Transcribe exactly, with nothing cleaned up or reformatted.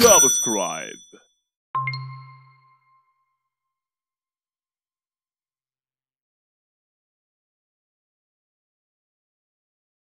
subscribe.